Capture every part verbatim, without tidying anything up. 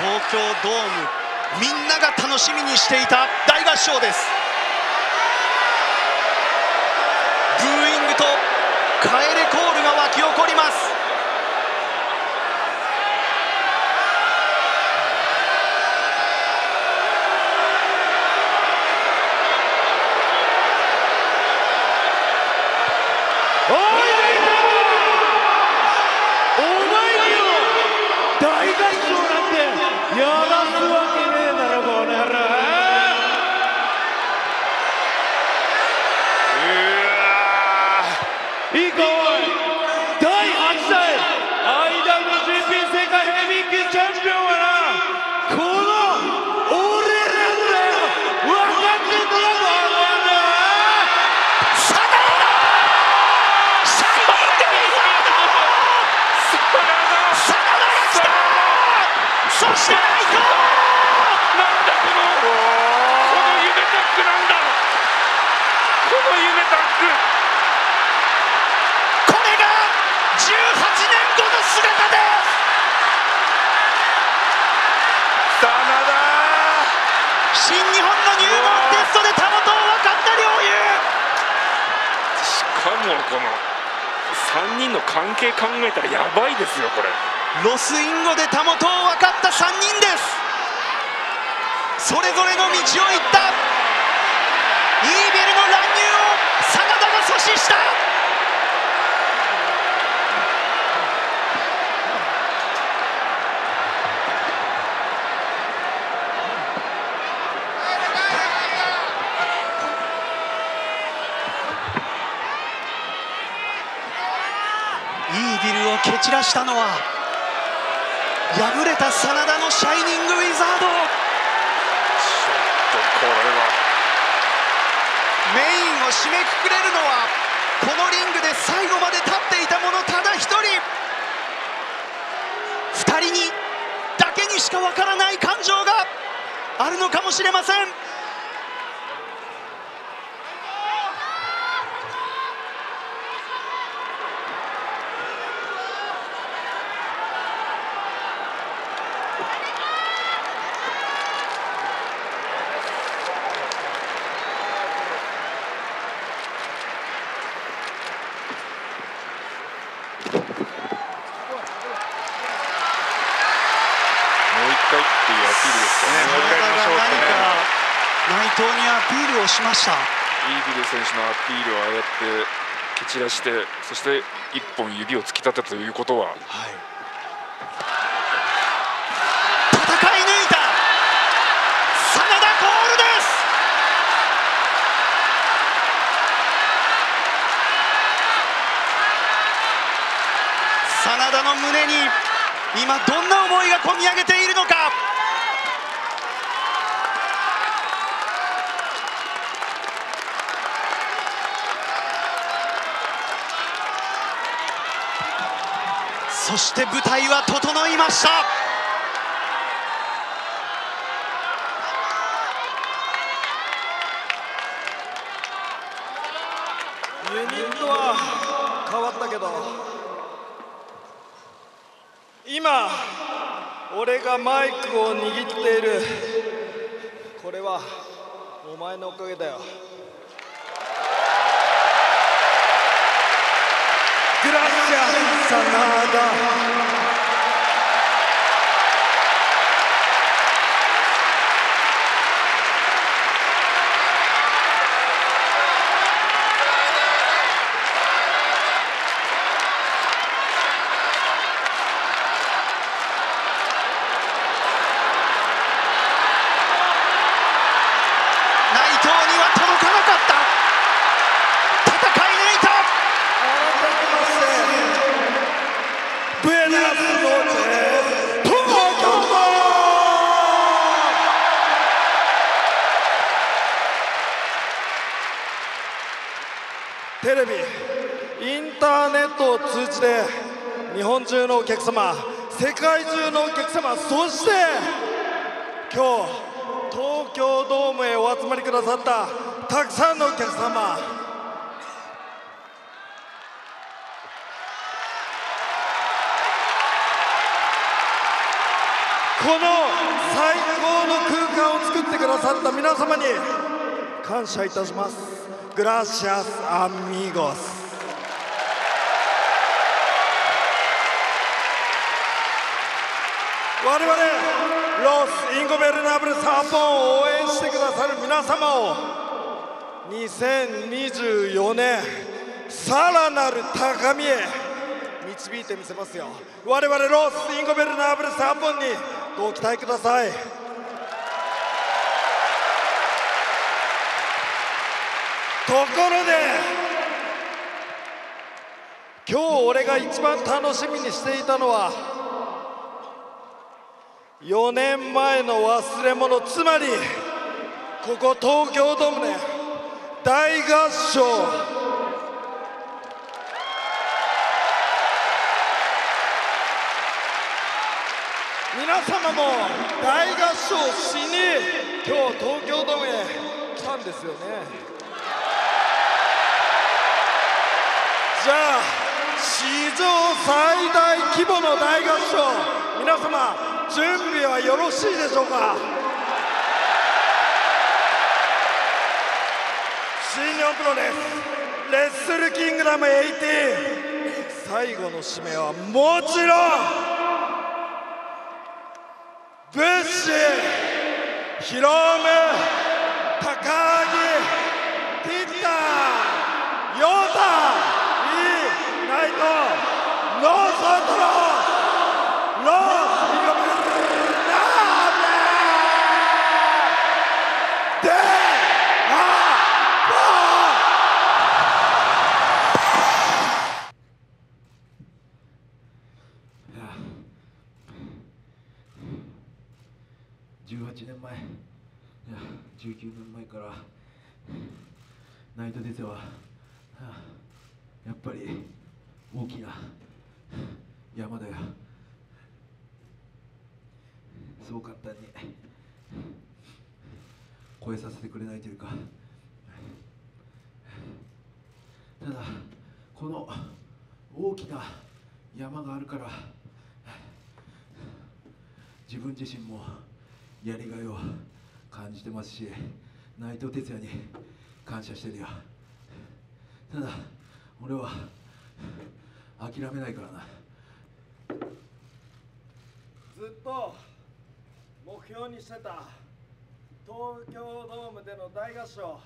東京ドーム、みんなが楽しみにしていた大合唱です。ブーイングと帰れコールが沸き起こります。このさんにんの関係考えたらやばいですよ。これロスインゴでたもとを分かったさんにんです。それぞれの道を行った。イーベルの乱入を真田が阻止した。蹴散らしたのは敗れた真田のシャイニングウィザード。ちょっとこれはメインを締めくくれるのはこのリングで最後まで立っていた者ただ一人、二人にだけにしかわからない感情があるのかもしれません。しました。イービル選手のアピールをああやって蹴散らして、そしていっぽん指を突き立てたということは、はい、戦い抜いた真田コールです。真田の胸に今どんな思いがこみ上げているのか。そして舞台は整いました。ユニットは変わったけど、今俺がマイクを握っている、これはお前のおかげだよ。グラッシャ真田。テレビ、インターネットを通じて日本中のお客様、世界中のお客様、そして今日東京ドームへお集まりくださったたくさんのお客様、この最高の空間を作ってくださった皆様に感謝いたします。グラシアスアミゴス。我々ロス・インゴベルナブルサーポンを応援してくださる皆様をにせんにじゅうよねんさらなる高みへ導いてみせますよ。我々ロス・インゴベルナブルサーポンにご期待ください。ところで今日俺が一番楽しみにしていたのはよねんまえの忘れ物、つまりここ東京ドームで大合唱、皆様も大合唱しに今日東京ドームへ来たんですよね。じゃあ史上最大規模の大合唱、皆様準備はよろしいでしょうか。新日本プロレスレッスルキングダムじゅうはち、最後の締めはもちろんブッシー、ヒロム、高木、ティッタ、ヨータ、イー、ナイト、ローソントロー、ローじゅうはちねんまえ、いやじゅうきゅうねんまえからナイト出ては、はあ、やっぱり大きな山だよ。そう簡単に越えさせてくれないというか、ただこの大きな山があるから自分自身もやりがいを感じてますし、内藤哲也に感謝してるよ。ただ俺は諦めないからな。ずっと目標にしてた東京ドームでの大合唱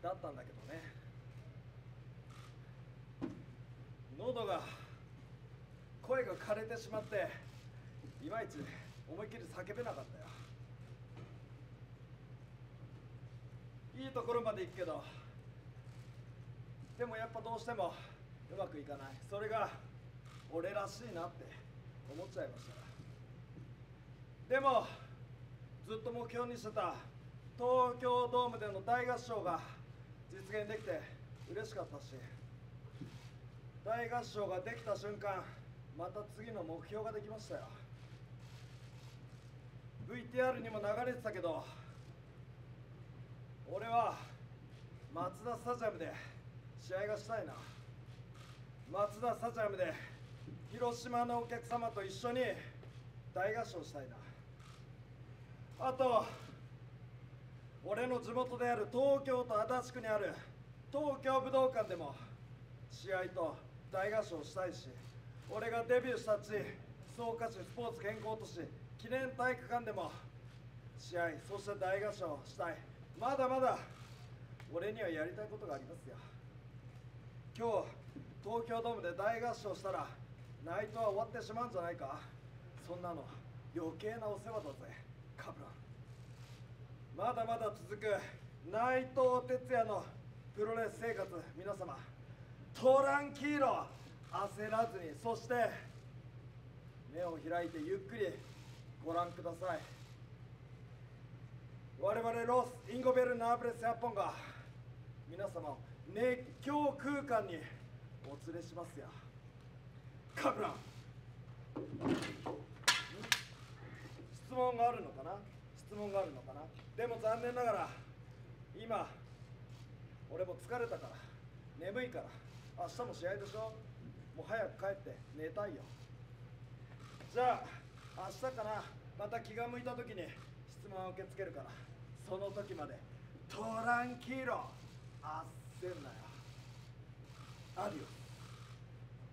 だったんだけどね、喉が声が枯れてしまっていまいち思いっきり叫べなかったよ。いいところまで行くけど、でもやっぱどうしてもうまくいかない、それが俺らしいなって思っちゃいました。でもずっと目標にしてた東京ドームでの大合唱が実現できて嬉しかったし、大合唱ができた瞬間また次の目標ができましたよ。ブイティーアール にも流れてたけど、俺はマツダスタジアムで試合がしたいな。マツダスタジアムで広島のお客様と一緒に大合唱したいな。あと俺の地元である東京都足立区にある東京武道館でも試合と大合唱したいし、俺がデビューした地草加市スポーツ健康都市記念体育館でも試合、そして大合唱したい。まだまだ俺にはやりたいことがありますよ。今日東京ドームで大合唱したらナイトは終わってしまうんじゃないか。そんなの余計なお世話だぜカブラン。まだまだ続く内藤哲也のプロレス生活、皆様トランキーロ、焦らずに、そして目を開いてゆっくりご覧ください。我々ロス・インゴベルナーブレス・ヤポンが皆様を熱狂空間にお連れしますやカブラン。質問があるのかな質問があるのかな。でも残念ながら今俺も疲れたから眠いから明日も試合でしょ。もう早く帰って寝たいよ。じゃあ明日かなまた気が向いた時に質問を受け付けるからその時までトランキーロ焦んなよ。アディオス。